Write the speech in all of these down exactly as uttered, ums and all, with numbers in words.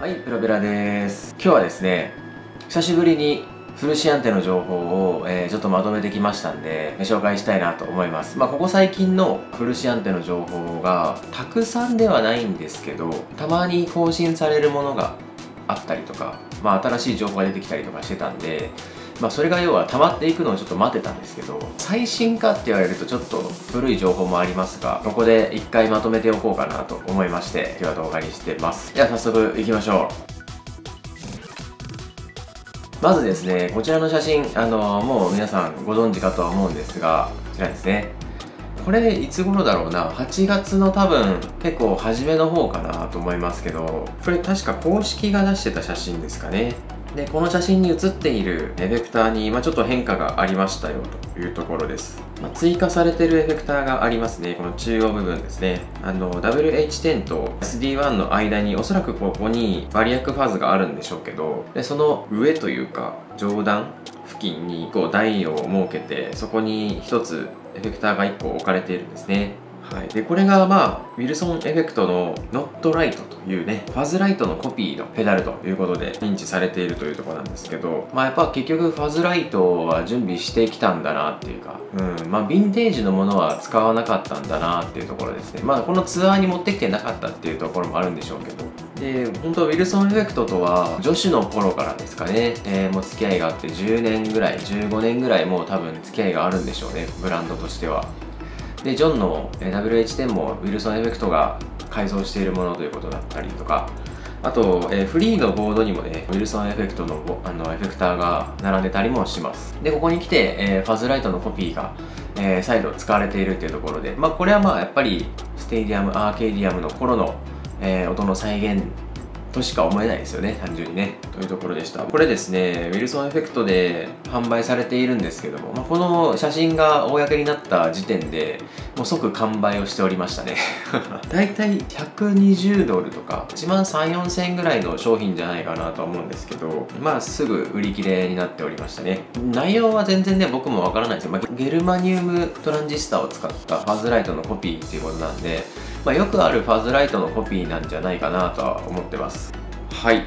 はい、ペロペラです。今日はですね、久しぶりにフルシアンテの情報を、えー、ちょっとまとめてきましたんで、紹介したいなと思います。まあ、ここ最近のフルシアンテの情報がたくさんではないんですけど、たまに更新されるものがあったりとか、まあ、新しい情報が出てきたりとかしてたんで、まあ、それが要は溜まっていくのをちょっと待ってたんですけど、最新かって言われるとちょっと古い情報もありますが、ここで一回まとめておこうかなと思いまして、今日は動画にしてます。では早速いきましょう。まずですね、こちらの写真、あのー、もう皆さんご存知かとは思うんですが、こちらですね。これ、いつ頃だろうな、はちがつの多分、結構初めの方かなと思いますけど、これ確か公式が出してた写真ですかね。で、この写真に写っているエフェクターに、まあ、ちょっと変化がありましたよというところです。まあ、追加されてるエフェクターがありますね、この中央部分ですね。あの、ダブリューエイチテン と エスディーワン の間に、おそらくここにバリアックファーズがあるんでしょうけど、でその上というか、上段付近にこう台を設けて、そこにひとつエフェクターがいっこ置かれているんですね。はい、でこれが、まあ、ウィルソンエフェクトのノットライトというね、ファズライトのコピーのペダルということで認知されているというところなんですけど、まあ、やっぱ結局ファズライトは準備してきたんだなっていうか、うん、まあ、ヴィンテージのものは使わなかったんだなっていうところですね。まあ、このツアーに持ってきてなかったっていうところもあるんでしょうけど、で本当ウィルソンエフェクトとは女子の頃からですかね、えー、もう付き合いがあってじゅうねんぐらい、じゅうごねんぐらいもう多分付き合いがあるんでしょうね、ブランドとしては。でジョンの ダブリューエイチテン もウィルソンエフェクトが改造しているものということだったりとか、あと、えー、フリーのボードにもね、ウィルソンエフェクトの、あのエフェクターが並んでたりもします。でここに来て、えー、ファズライトのコピーが、えー、再度使われているっていうところで、まあ、これはまあやっぱりステディアムアーケーディアムの頃の、えー、音の再現としか思えないですよね、単純にね。というところでした。これですね、ウィルソンエフェクトで販売されているんですけども、まあ、この写真が公になった時点でもう即完売をしておりましたね。だいたいひゃくにじゅうドルとかいちまんさんぜんよんせんえんぐらいの商品じゃないかなと思うんですけど、まあすぐ売り切れになっておりましたね。内容は全然ね、僕もわからないですよ。まあ、ゲルマニウムトランジスタを使ったファズライトのコピーっていうことなんで、まあ、よくあるファズライトのコピーなんじゃないかなとは思ってます。はい、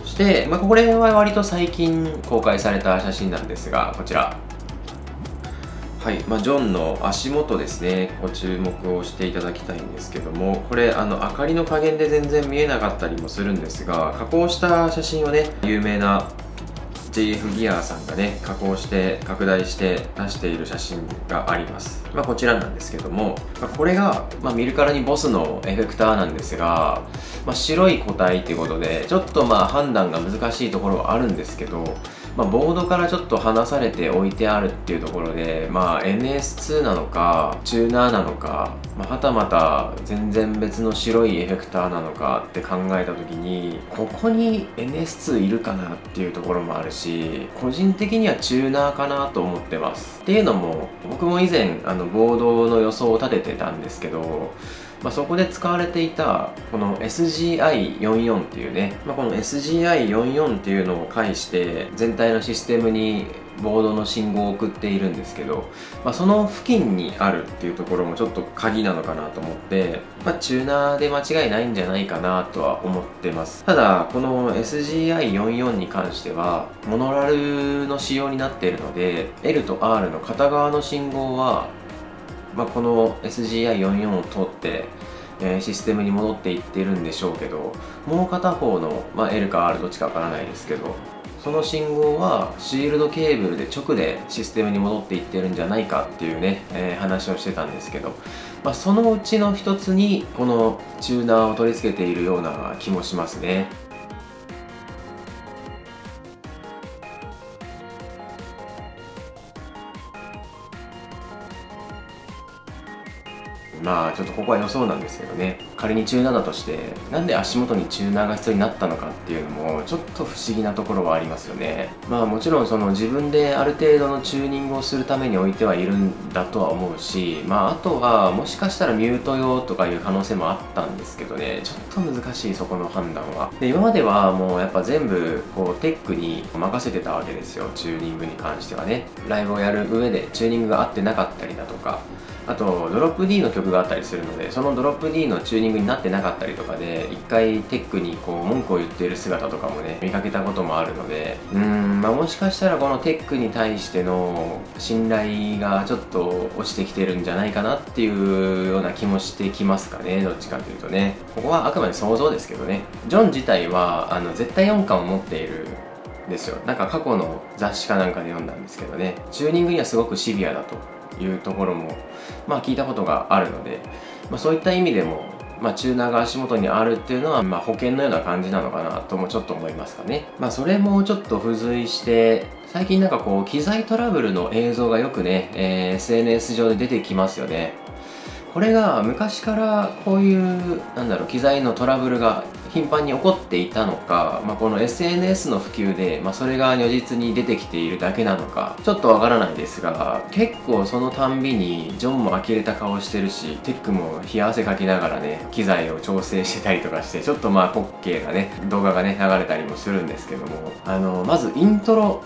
そして、まあ、これは割と最近公開された写真なんですが、こちら、はい、まあ、ジョンの足元ですね、ご注目をしていただきたいんですけども、これあの明かりの加減で全然見えなかったりもするんですが、加工した写真をね、有名なジェイエフギアさんがね、加工して拡大して出している写真があります。まあ、こちらなんですけども、まあ、これが、まあ、見るからにボスのエフェクターなんですが、まあ、白い個体ということでちょっとまあ判断が難しいところはあるんですけど、まあ、ボードからちょっと離されて置いてあるっていうところで、まあ、エヌエスツー なのかチューナーなのか、まあ、はたまた全然別の白いエフェクターなのかって考えた時に、ここに エヌエスツー いるかなっていうところもあるし、個人的にはチューナーかなと思ってます。っていうのも僕も以前あのボードの予想を立ててたんですけど、まあ、そこで使われていたこの エスジーアイよんじゅうよん っていうね、まあ、この エスジーアイよんじゅうよん っていうのを介して全体のシステムにボードの信号を送っているんですけど、まあ、その付近にあるっていうところもちょっと鍵なのかなと思って、まあ、チューナーで間違いないんじゃないかなとは思ってます。ただこの エスジーアイよんじゅうよん に関してはモノラルの仕様になっているので、 エル と アール の片側の信号はまあこの エスジーアイよんじゅうよん を通って、えー、システムに戻っていってるんでしょうけど、もう片方の、まあ、エル か アール どっちかわからないですけど、その信号はシールドケーブルで直でシステムに戻っていってるんじゃないかっていうね、えー、話をしてたんですけど、まあ、そのうちの一つにこのチューナーを取り付けているような気もしますね。まあちょっとここは予想なんですけどね、仮にチューナーだとしてなんで足元にチューナーが必要になったのかっていうのもちょっと不思議なところはありますよね。まあもちろんその自分である程度のチューニングをするために置いてはいるんだとは思うし、まああとはもしかしたらミュート用とかいう可能性もあったんですけどね、ちょっと難しいそこの判断は。で今まではもうやっぱ全部こうテックに任せてたわけですよ、チューニングに関してはね。ライブをやる上でチューニングが合ってなかったりだとか、あとドロップ D の曲があったりするので、そのドロップ D のチューニンググになってなかったりとかで、一回テックにこう文句を言っている姿とかもね見かけたこともあるので、うーん、まあ、もしかしたらこのテックに対しての信頼がちょっと落ちてきてるんじゃないかなっていうような気もしてきますかね。どっちかというとね、ここはあくまで想像ですけどね。ジョン自体はあの絶対音感を持っているですよ。なんか過去の雑誌かなんかで読んだんですけどね、チューニングにはすごくシビアだというところもまあ聞いたことがあるので、まあ、そういった意味でも、まあ、チューナーが足元にあるっていうのは、まあ、保険のような感じなのかなともちょっと思いますかね。まあ、それもちょっと付随して最近なんかこう機材トラブルの映像がよくね、えー、エスエヌエス 上で出てきますよね。これが昔からこういうなんだろう機材のトラブルが頻繁に起こっていたのか、まあ、この エスエヌエス の普及で、まあ、それが如実に出てきているだけなのかちょっとわからないですが、結構そのたんびにジョンも呆れた顔してるし、テックも冷や汗かきながらね機材を調整してたりとかして、ちょっとまあ滑稽なね動画がね流れたりもするんですけども、あのまずイントロ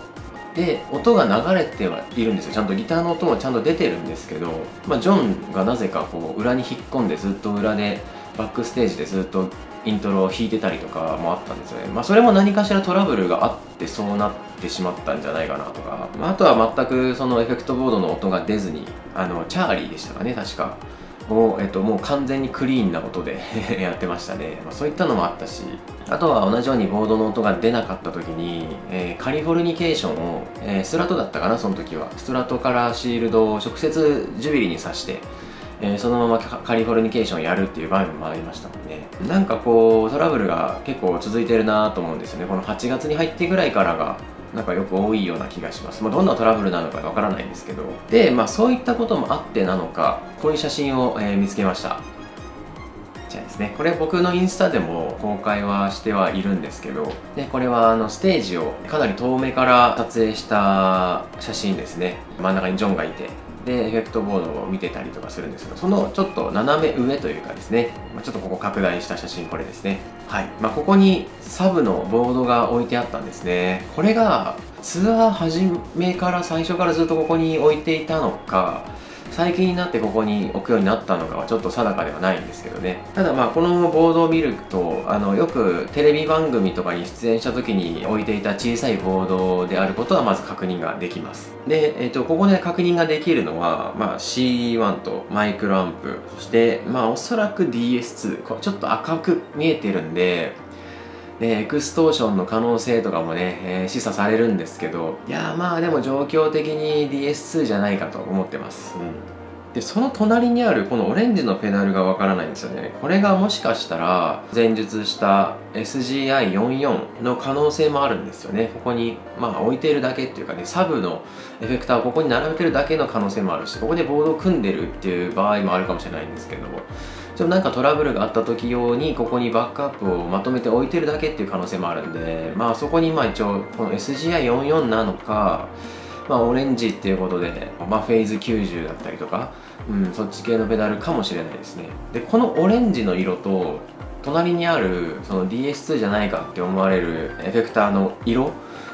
で音が流れてはいるんですよ。ちゃんとギターの音もちゃんと出てるんですけど、まあ、ジョンがなぜかこう裏に引っ込んでずっと裏でバックステージでずっとイントロを弾いてたりとかもあったんですよね。まあ、それも何かしらトラブルがあってそうなってしまったんじゃないかなとか、まあ、あとは全くそのエフェクトボードの音が出ずに、あのチャーリーでしたかね確か。を、えっと、もう完全にクリーンな音でやってましたね。まあ、そういったのもあったし、あとは同じようにボードの音が出なかった時に、えー、カリフォルニケーションを、えー、ストラトだったかなその時はストラトからシールドを直接ジュビリーに挿して、えー、そのままカリフォルニケーションをやるっていう場面もありましたもんね。なんかこうトラブルが結構続いてるなと思うんですよね。このはちがつに入ってぐらいからがなんかよく多いような気がします。まあ、どんなトラブルなのかわからないんですけど、で、まあ、そういったこともあってなのかこういう写真を、えー、見つけました。じゃあですね、これ僕のインスタでも公開はしてはいるんですけど、でこれはあのステージをかなり遠目から撮影した写真ですね。真ん中にジョンがいて、でエフェクトボードを見てたりとかするんですけど、そのちょっと斜め上というかですね、まあ、ちょっとここ拡大した写真これですね。はい、まあ、ここにサブのボードが置いてあったんですね。これがツアー始めから最初からずっとここに置いていたのか最近になってここに置くようになったのかはちょっと定かではないんですけどね。ただまあこのボードを見ると、あのよくテレビ番組とかに出演した時に置いていた小さいボードであることはまず確認ができます。で、えー、とここで確認ができるのは、まあ、シーイーワン とマイクロアンプ、そしてまあおそらく ディーエスツー ちょっと赤く見えてるんで、ね、エクストーションの可能性とかもね、えー、示唆されるんですけど、いやーまあでも状況的に ディーエスツー じゃないかと思ってます、うん、でその隣にあるこのオレンジのペダルがわからないんですよね。これがもしかしたら前述した エスジーアイフォーティーフォー の可能性もあるんですよね。ここにまあ置いてるだけっていうかね、サブのエフェクターをここに並べてるだけの可能性もあるし、ここでボードを組んでるっていう場合もあるかもしれないんですけども、でもなんかトラブルがあった時用にここにバックアップをまとめて置いてるだけっていう可能性もあるんで、まあそこにまあ一応この エスジーアイフォーティーフォー なのか、まあ、オレンジっていうことで、まあ、フェイズきゅうじゅうだったりとか、うん、そっち系のペダルかもしれないですね。でこのオレンジの色と隣にあるその ディーエスツー じゃないかって思われるエフェクターの色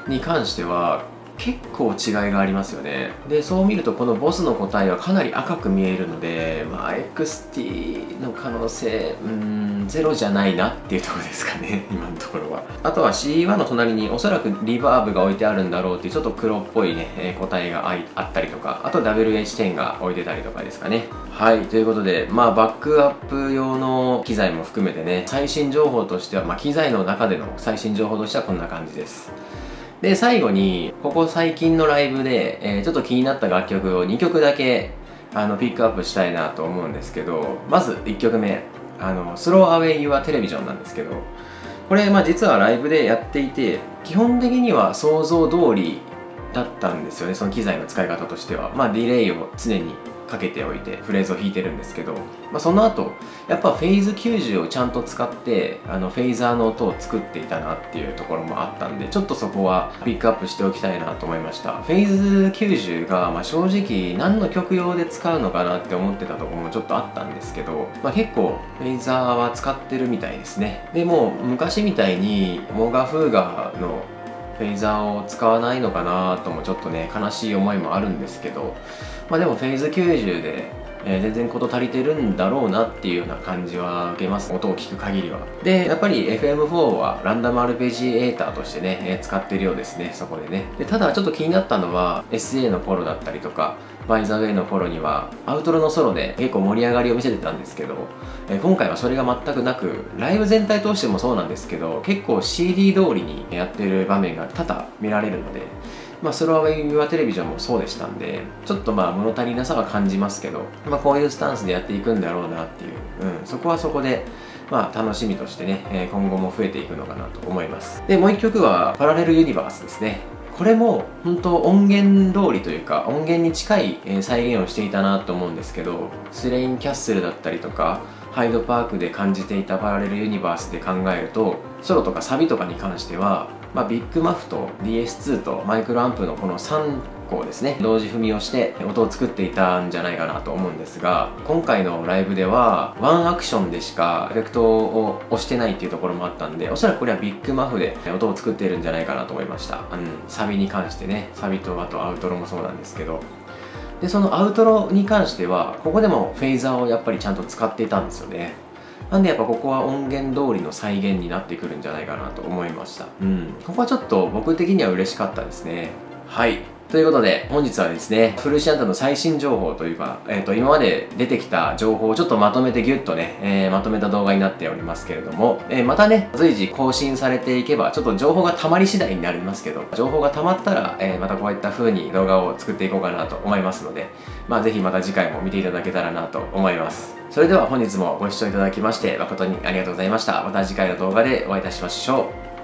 に関しては結構違いがありますよね。でそう見るとこのボスの個体はかなり赤く見えるので、まあ、エックスティー の可能性うーんゼロじゃないなっていうところですかね今のところは。あとは シーイーワン の隣におそらくリバーブが置いてあるんだろうっていうちょっと黒っぽいね個体があったりとか、あと ダブリューエイチテン が置いてたりとかですかね。はい、ということで、まあ、バックアップ用の機材も含めてね最新情報としては、まあ、機材の中での最新情報としてはこんな感じです。で最後にここ最近のライブで、えー、ちょっと気になった楽曲をにきょくだけあのピックアップしたいなと思うんですけど、まずいっきょくめ「あのスローアウェイ・ユア・テレビジョン」なんですけど、これ、まあ、実はライブでやっていて基本的には想像通りだったんですよね。その機材の使い方としては、まあ、ディレイを常にかけておいてフレーズを弾いてるんですけど、まあ、その後やっぱフェイズきゅうじゅうをちゃんと使ってあのフェイザーの音を作っていたなっていうところもあったんで、ちょっとそこはピックアップしておきたいなと思いました。フェイズきゅうじゅうが、まあ、正直何の曲用で使うのかなって思ってたところもちょっとあったんですけど、まあ、結構フェイザーは使ってるみたいですね。でも昔みたいにモガフーガのフェイザーを使わないのかなともちょっとね悲しい思いもあるんですけど、まあ、でもフェイズきゅうじゅうでえー、全然こと足りてるんだろうなっていうような感じは受けます、音を聞く限りは。でやっぱり エフエムフォー はランダムアルペジエーターとしてね、えー、使ってるようですね、そこでね。でただちょっと気になったのは エスエー の頃だったりとかバイザウェイの頃にはアウトロのソロで結構盛り上がりを見せてたんですけど、えー、今回はそれが全くなく、ライブ全体通してもそうなんですけど結構 シーディー 通りにやってる場面が多々見られるので、まあ、スローウェイビュアテレビジョンもそうでしたんで、ちょっとまあ物足りなさは感じますけど、まあ、こういうスタンスでやっていくんだろうなっていう、うん、そこはそこでまあ楽しみとしてね、えー、今後も増えていくのかなと思います。でもういっきょくは「パラレルユニバース」ですね。これも本当音源通りというか音源に近い再現をしていたなと思うんですけど、スレインキャッスルだったりとかハイドパークで感じていたパラレルユニバースで考えると、ソロとかサビとかに関しては、まあ、ビッグマフと ディーエスツー とマイクロアンプのこのさんこですね、同時踏みをして音を作っていたんじゃないかなと思うんですが、今回のライブではワンアクションでしかエフェクトを押してないっていうところもあったんで、おそらくこれはビッグマフで音を作っているんじゃないかなと思いました、うん、サビに関してね、サビとあとアウトロもそうなんですけど。でそのアウトロに関してはここでもフェイザーをやっぱりちゃんと使っていたんですよね。なんでやっぱここは音源通りの再現になってくるんじゃないかなと思いました、うん、ここはちょっと僕的には嬉しかったですね。はい、ということで本日はですね、フルーシアンタの最新情報というか、えー、と今まで出てきた情報をちょっとまとめてギュッとね、えー、まとめた動画になっておりますけれども、えー、またね随時更新されていけばちょっと情報が溜まり次第になりますけど、情報が溜まったら、えー、またこういった風に動画を作っていこうかなと思いますので、まあ、ぜひまた次回も見ていただけたらなと思います。それでは本日もご視聴いただきまして誠にありがとうございました。また次回の動画でお会いいたしましょう。